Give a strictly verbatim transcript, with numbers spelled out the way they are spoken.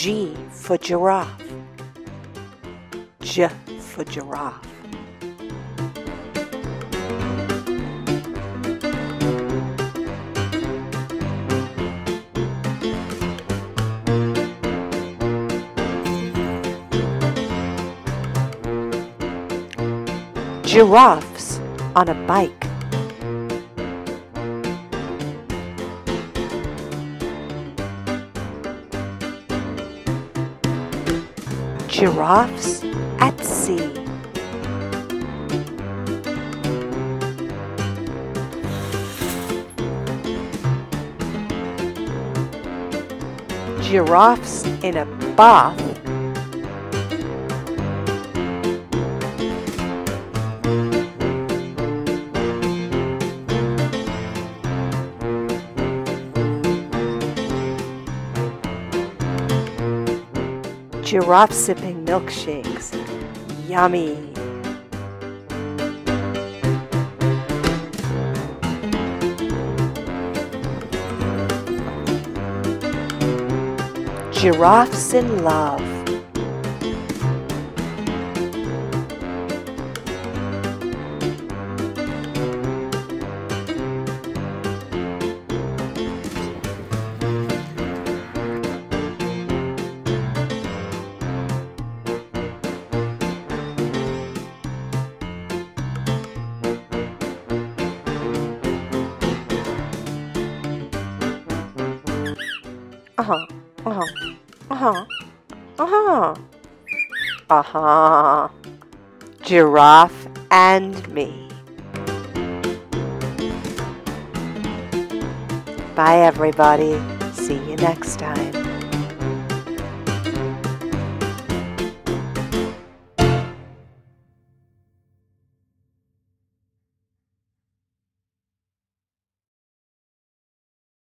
G for giraffe, J for giraffe. Giraffes on a bike. Giraffes at sea. Giraffes in a bath. Giraffe sipping milkshakes. Yummy. Giraffes in love. Uh-huh, uh-huh, uh-huh, uh-huh, uh-huh, giraffe and me. Bye everybody, see you next time.